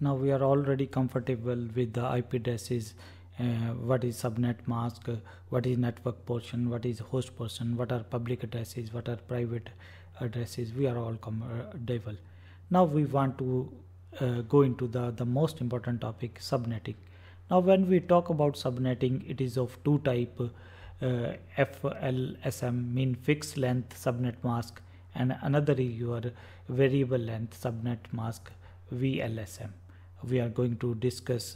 Now we are already comfortable with the IP addresses, what is subnet mask, what is network portion, what is host portion, what are public addresses, what are private addresses. We are all comfortable. Now we want to go into the most important topic, subnetting. Now when we talk about subnetting, it is of two type, FLSM mean fixed length subnet mask, and another is your variable length subnet mask, VLSM. We are going to discuss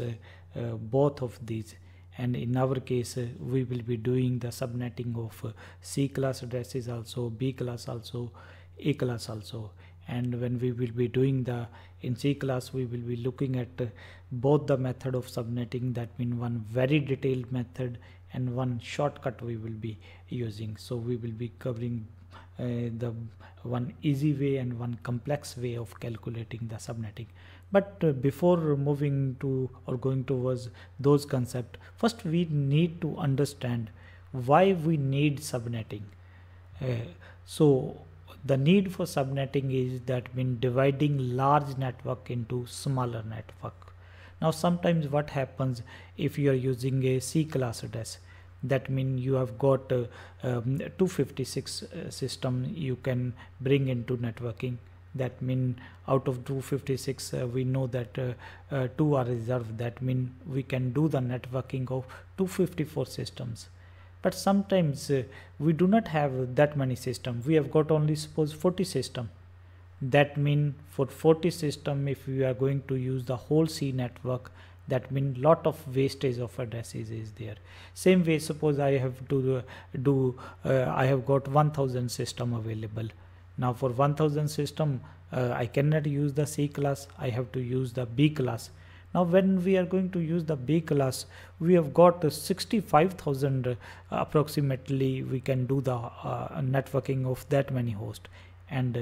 both of these, and in our case we will be doing the subnetting of C class addresses also, B class also, A class also. And when we will be doing the in C class, we will be looking at both the method of subnetting, that means one very detailed method and one shortcut we will be using. So we will be covering the one easy way and one complex way of calculating the subnetting. But before moving to or going towards those concepts, first we need to understand why we need subnetting. So the need for subnetting is that mean dividing large network into smaller network. Now sometimes what happens, if you are using a C class address, that means you have got 256 system you can bring into networking. That means out of 256 we know that 2 are reserved. That means we can do the networking of 254 systems. But sometimes we do not have that many systems. We have got only suppose 40 systems. That means for 40 system, if we are going to use the whole C network, that means lot of wastage of addresses is there. Same way, suppose I have to do I have got 1000 system available. Now for 1000 system I cannot use the C class. I have to use the B class. Now when we are going to use the B class, we have got 65,000 approximately we can do the networking of that many hosts, and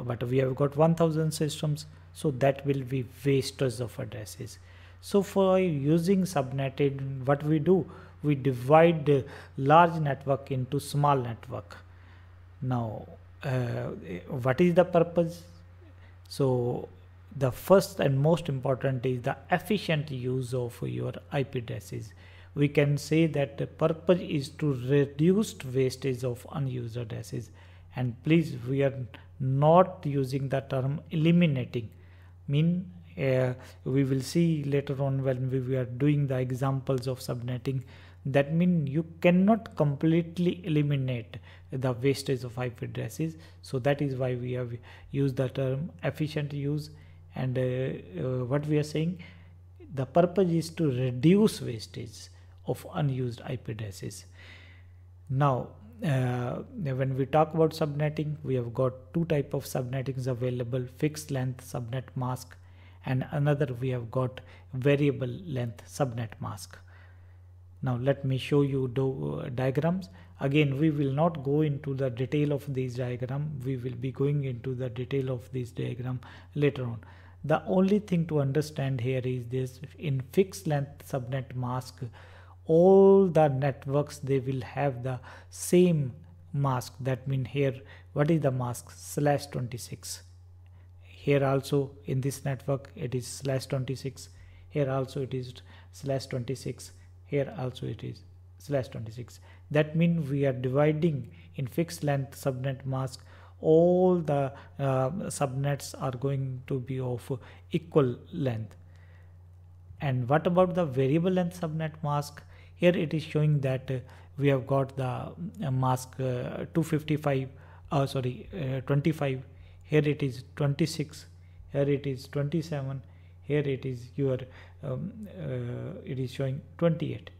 but we have got 1000 systems, so that will be wastage of addresses. So for using subnetted, what we do, we divide large network into small network. Now what is the purpose? So the first and most important is the efficient use of your IP addresses. We can say that the purpose is to reduce wastage of unused addresses. And please, we are not using the term eliminating. Mean we will see later on when we are doing the examples of subnetting. That means you cannot completely eliminate the wastage of IP addresses. So that is why we have used the term efficient use. And what we are saying, the purpose is to reduce wastage of unused IP addresses. Now when we talk about subnetting, we have got two types of subnettings available, fixed length subnet mask, and another we have got variable length subnet mask. Now let me show you diagrams. Again, we will not go into the detail of these diagram. We will be going into the detail of this diagram later on. The only thing to understand here is this: in fixed length subnet mask, all the networks, they will have the same mask. That means here, what is the mask? /26. Here also in this network it is /26. Here also it is /26. Here also it is /26. That means we are dividing in fixed length subnet mask. All the subnets are going to be of equal length. And what about the variable length subnet mask? Here it is showing that we have got the mask 25. Here it is 26. Here it is 27. Here it is your it is showing 28.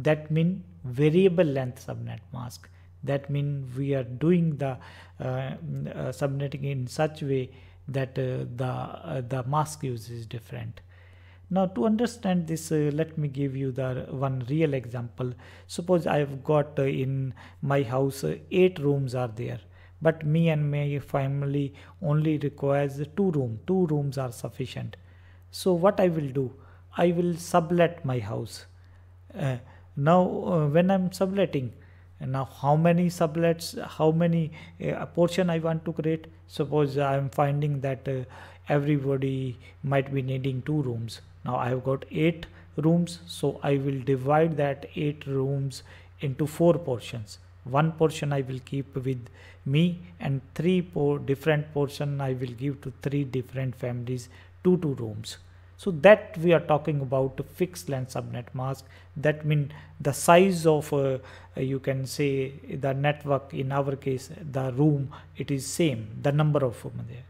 That means variable length subnet mask. That means we are doing the subnetting in such way that the mask use is different. Now to understand this, let me give you the one real example. Suppose I have got in my house 8 rooms are there, but me and my family only requires 2 rooms. 2 rooms are sufficient. So what I will do, I will sublet my house. Now when I'm subletting, And now how many sublets, how many portion I want to create. Suppose I am finding that everybody might be needing 2 rooms. Now I have got 8 rooms, so I will divide that 8 rooms into 4 portions. 1 portion I will keep with me, and 3 different portion I will give to 3 different families, 2 rooms. So that we are talking about fixed length subnet mask. That means the size of you can say the network, in our case the room, it is same, the number of room there.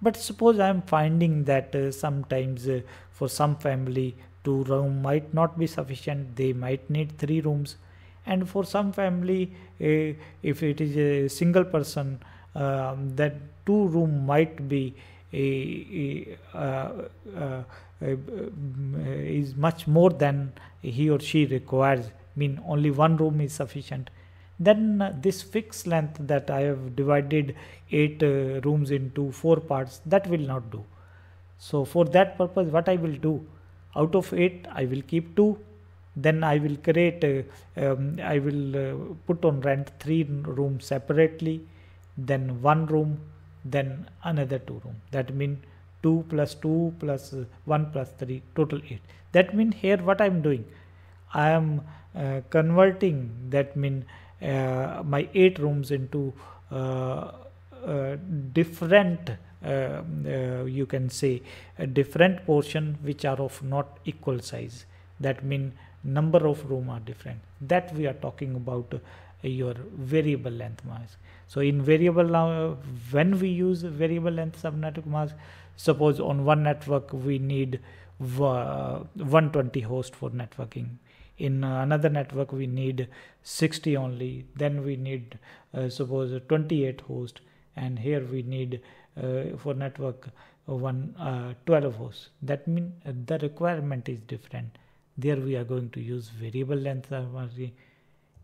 But suppose I am finding that sometimes for some family 2 rooms might not be sufficient, they might need 3 rooms. And for some family, if it is a single person, that 2 room might be is much more than he or she requires. Mean only 1 room is sufficient. Then this fixed length that I have divided 8 rooms into 4 parts, that will not do. So for that purpose, what I will do, out of 8 I will keep 2. Then I will create I will put on rent 3 rooms separately, then 1 room, then another 2 room. That means 2 plus 2 plus 1 plus 3, total 8. That means here what I am doing, I am converting, that means my 8 rooms into different you can say a different portion which are of not equal size. That means number of room are different. That we are talking about your variable length mask. So in variable, now when we use variable length subnetwork mask, suppose on one network we need 120 hosts for networking, in another network we need 60 only, then we need suppose 28 hosts, and here we need for network 12 hosts. That means the requirement is different. There we are going to use variable length masking,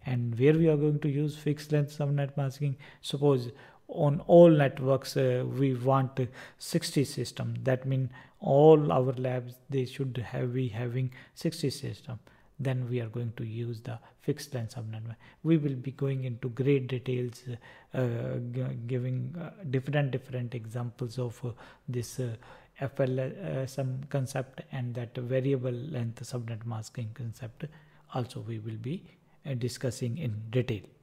and where we are going to use fixed length subnet masking. Suppose on all networks we want 60 system. That means all our labs, they should be having 60 system. Then we are going to use the fixed length subnet mask. We will be going into great details, giving different examples of this FLSM concept and that variable length subnet masking concept also we will be discussing in detail.